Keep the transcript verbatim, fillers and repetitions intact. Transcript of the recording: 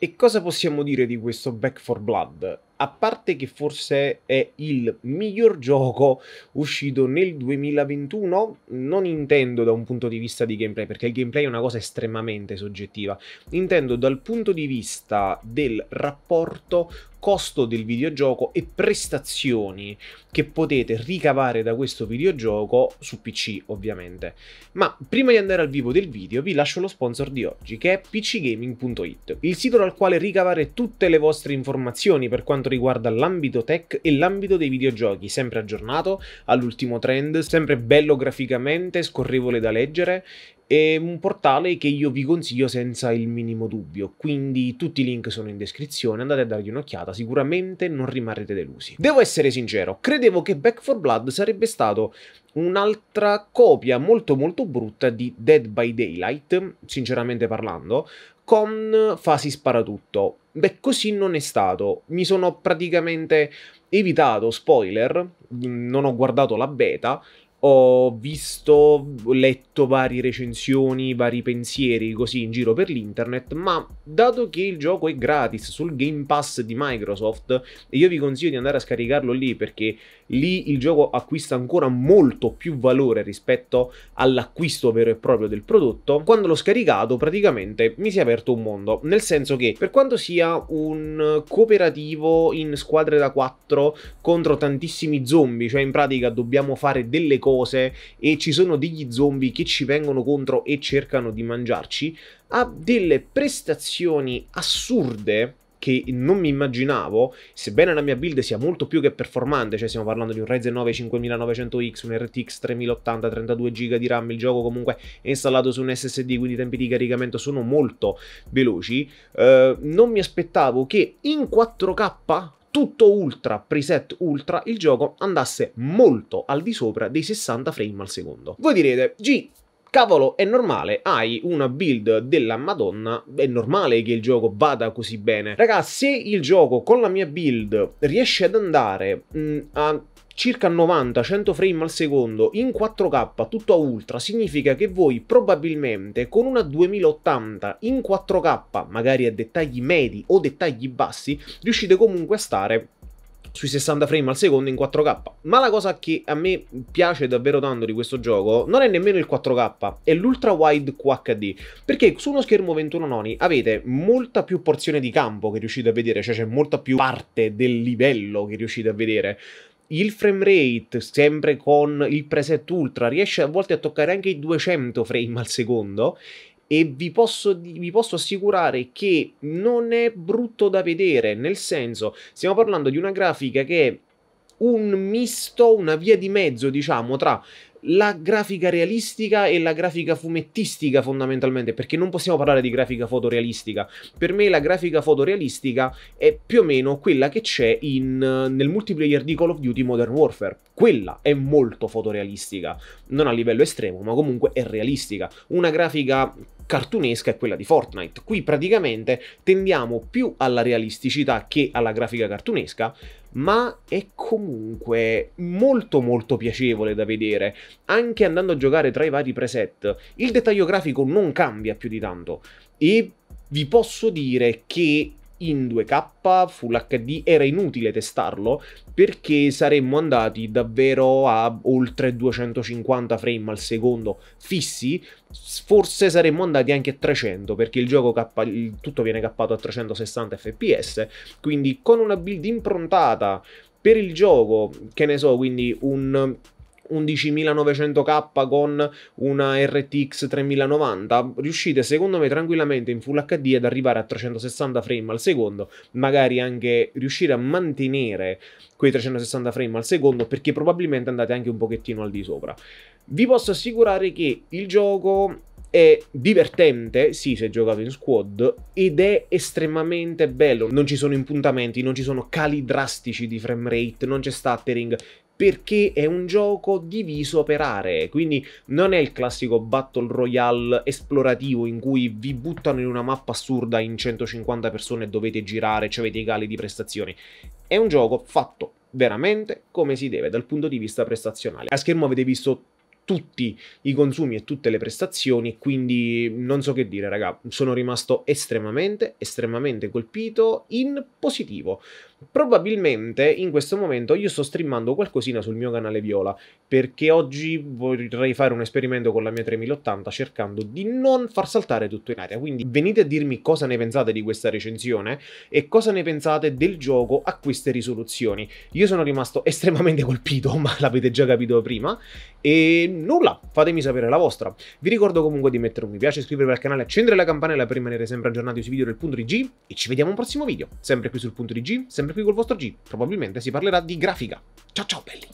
E cosa possiamo dire di questo Back four Blood? A parte che forse è il miglior gioco uscito nel duemilaventuno, non intendo da un punto di vista di gameplay, perché il gameplay è una cosa estremamente soggettiva, intendo dal punto di vista del rapporto costo del videogioco e prestazioni che potete ricavare da questo videogioco su P C ovviamente. Ma prima di andare al vivo del video vi lascio lo sponsor di oggi, che è P C Gaming punto I T, il sito dal quale ricavare tutte le vostre informazioni per quanto riguarda l'ambito tech e l'ambito dei videogiochi, sempre aggiornato, all'ultimo trend, sempre bello graficamente, scorrevole da leggere. È un portale che io vi consiglio senza il minimo dubbio, quindi tutti i link sono in descrizione, andate a dargli un'occhiata, sicuramente non rimarrete delusi. Devo essere sincero, credevo che Back four Blood sarebbe stato un'altra copia molto molto brutta di Dead by Daylight, sinceramente parlando, con fasi sparatutto. Beh, così non è stato, mi sono praticamente evitato spoiler, non ho guardato la beta, ho visto, letto varie recensioni, vari pensieri così in giro per l'internet, ma dato che il gioco è gratis sul Game Pass di Microsoft, e io vi consiglio di andare a scaricarlo lì perché lì il gioco acquista ancora molto più valore rispetto all'acquisto vero e proprio del prodotto, quando l'ho scaricato praticamente mi si è aperto un mondo, nel senso che per quanto sia un cooperativo in squadre da quattro contro tantissimi zombie, cioè in pratica dobbiamo fare delle cose Cose, e ci sono degli zombie che ci vengono contro e cercano di mangiarci, ha delle prestazioni assurde che non mi immaginavo, sebbene la mia build sia molto più che performante, cioè stiamo parlando di un Ryzen nove cinquemilanovecento X, un R T X tremila ottanta, trentadue giga di RAM, il gioco comunque è installato su un S S D, quindi i tempi di caricamento sono molto veloci, eh, non mi aspettavo che in quattro K... tutto ultra, preset ultra, il gioco andasse molto al di sopra dei sessanta frame al secondo. Voi direte, G, cavolo, è normale, hai una build della Madonna, è normale che il gioco vada così bene. Raga, se il gioco con la mia build riesce ad andare mh, a circa novanta cento frame al secondo in quattro K tutto a ultra, significa che voi probabilmente con una duemilaottanta in quattro K, magari a dettagli medi o dettagli bassi, riuscite comunque a stare sui sessanta frame al secondo in quattro K. Ma la cosa che a me piace davvero tanto di questo gioco non è nemmeno il quattro K, è l'ultra wide Q H D, perché su uno schermo ventuno noni avete molta più porzione di campo che riuscite a vedere, cioè c'è molta più parte del livello che riuscite a vedere. Il frame rate, sempre con il preset ultra, riesce a volte a toccare anche i duecento frame al secondo, e vi posso, vi posso assicurare che non è brutto da vedere, nel senso, stiamo parlando di una grafica che è un misto, una via di mezzo, diciamo, tra la grafica realistica e la grafica fumettistica fondamentalmente, perché non possiamo parlare di grafica fotorealistica. Per me la grafica fotorealistica è più o meno quella che c'è nel multiplayer di Call of Duty Modern Warfare. Quella è molto fotorealistica, non a livello estremo, ma comunque è realistica. Una grafica cartunesca è quella di Fortnite. Qui praticamente tendiamo più alla realisticità che alla grafica cartunesca, ma è comunque molto molto piacevole da vedere, anche andando a giocare tra i vari preset. Il dettaglio grafico non cambia più di tanto, e vi posso dire che in due K Full H D era inutile testarlo, perché saremmo andati davvero a oltre duecentocinquanta frame al secondo fissi, forse saremmo andati anche a trecento, perché il gioco K, il tutto viene cappato a trecentosessanta fps, quindi con una build improntata per il gioco, che ne so, quindi un undicimilanovecento K con una R T X tremila novanta, riuscite secondo me tranquillamente in Full H D ad arrivare a trecentosessanta frame al secondo, magari anche riuscire a mantenere quei trecentosessanta frame al secondo, perché probabilmente andate anche un pochettino al di sopra. Vi posso assicurare che il gioco è divertente, sì, se giocato in squad, ed è estremamente bello. Non ci sono impuntamenti, non ci sono cali drastici di frame rate, non c'è stuttering, perché è un gioco diviso per aree, quindi non è il classico battle royale esplorativo in cui vi buttano in una mappa assurda in centocinquanta persone e dovete girare, cioè avete i cali di prestazioni. È un gioco fatto veramente come si deve dal punto di vista prestazionale. A schermo avete visto tutti i consumi e tutte le prestazioni, quindi non so che dire, raga, sono rimasto estremamente, estremamente colpito in positivo. Probabilmente in questo momento io sto streamando qualcosina sul mio canale Viola, perché oggi vorrei fare un esperimento con la mia tremila ottanta cercando di non far saltare tutto in aria, quindi venite a dirmi cosa ne pensate di questa recensione e cosa ne pensate del gioco a queste risoluzioni. Io sono rimasto estremamente colpito, ma l'avete già capito prima, e nulla, fatemi sapere la vostra. Vi ricordo comunque di mettere un mi piace, iscrivervi al canale, accendere la campanella per rimanere sempre aggiornati sui video del punto di G, e ci vediamo a un prossimo video, sempre qui sul punto di G, sempre qui col vostro G. Probabilmente si parlerà di grafica. Ciao ciao belli!